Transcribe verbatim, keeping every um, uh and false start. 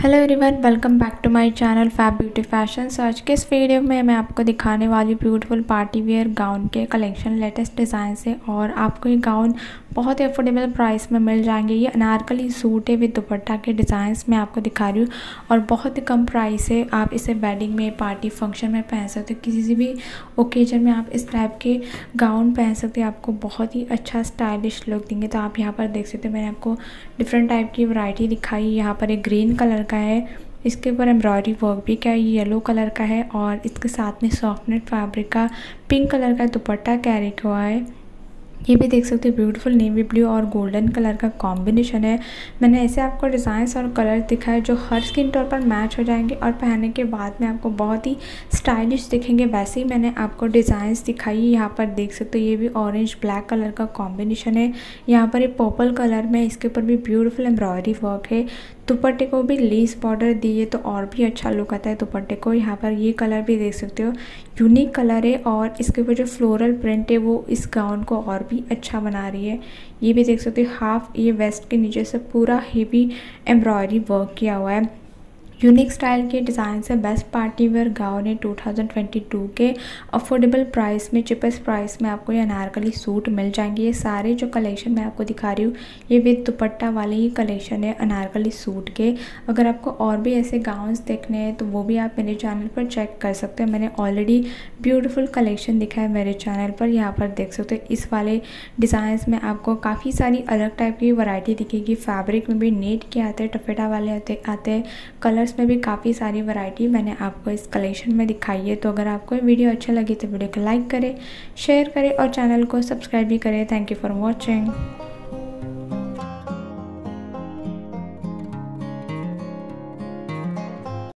Hello everyone, welcome back to my channel fab beauty fashion. So आज के इस video में मैं आपको दिखाने वाली हूँ ब्यूटीफुल पार्टी वेयर गाउन के कलेक्शन लेटेस्ट डिज़ाइन से, और आपको ये गाउन बहुत ही अफोर्डेबल प्राइस में मिल जाएंगे। ये अनारकली सूट है विद दुपट्टा के डिज़ाइंस मैं आपको दिखा रही हूँ, और बहुत ही कम प्राइस है। आप इसे वेडिंग में, पार्टी फंक्शन में पहन सकते हो, किसी भी ओकेजन में आप इस टाइप के गाउन पहन सकते हो। आपको बहुत ही अच्छा स्टाइलिश लुक देंगे। तो आप यहाँ पर देख सकते हो, मैंने आपको डिफरेंट टाइप की वैरायटी दिखाई। यहाँ पर एक ग्रीन कलर का है, इसके ऊपर एम्ब्रॉयडरी वर्क भी क्या है, ये येलो कलर का है, और इसके साथ में सॉफ्ट नेट फैब्रिक का पिंक कलर का दुपट्टा कैरी हुआ है। ये भी देख सकते हो, ब्यूटीफुल नेवी ब्लू और गोल्डन कलर का कॉम्बिनेशन है। मैंने ऐसे आपको डिज़ाइंस और कलर दिखाए जो हर स्किन टोन पर मैच हो जाएंगे, और पहनने के बाद में आपको बहुत ही स्टाइलिश दिखेंगे। वैसे ही मैंने आपको डिज़ाइंस दिखाई। यहाँ पर देख सकते हो, ये भी ऑरेंज ब्लैक कलर का कॉम्बिनेशन है। यहाँ पर ये पर्पल कलर में, इसके ऊपर भी ब्यूटीफुल एम्ब्रॉयडरी वर्क है। दुपट्टे को भी लेस बॉर्डर दी है तो और भी अच्छा लुक आता है दुपट्टे को। यहाँ पर ये कलर भी देख सकते हो, यूनिक कलर है, और इसके ऊपर जो फ्लोरल प्रिंट है वो इस गाउन को और भी अच्छा बना रही है। ये भी देख सकते हो, हाफ ये वेस्ट के नीचे से पूरा हेवी एम्ब्रॉयडरी वर्क किया हुआ है। यूनिक स्टाइल के डिज़ाइन से बेस्ट पार्टी वेयर गाउन है टू थाउजेंड ट्वेंटी टू के। अफोर्डेबल प्राइस में, चिपेस्ट प्राइस में आपको ये अनारकली सूट मिल जाएंगे। ये सारे जो कलेक्शन मैं आपको दिखा रही हूँ ये विद दुपट्टा वाले ही कलेक्शन है अनारकली सूट के। अगर आपको और भी ऐसे गाउन्स देखने हैं तो वो भी आप मेरे चैनल पर चेक कर सकते हैं। मैंने ऑलरेडी ब्यूटीफुल कलेक्शन दिखा है मेरे चैनल पर, यहाँ पर देख सकते हो। इस वाले डिज़ाइंस में आपको काफ़ी सारी अलग टाइप की वैरायटी दिखेगी। फैब्रिक में भी नेट के आते हैं, टफेटा वाले आते आते हैं, कलर इसमें भी काफ़ी सारी वैरायटी मैंने आपको इस कलेक्शन में दिखाई है। तो अगर आपको ये वीडियो अच्छा लगी तो वीडियो को लाइक करें, शेयर करें और चैनल को सब्सक्राइब भी करें। Thank you for watching.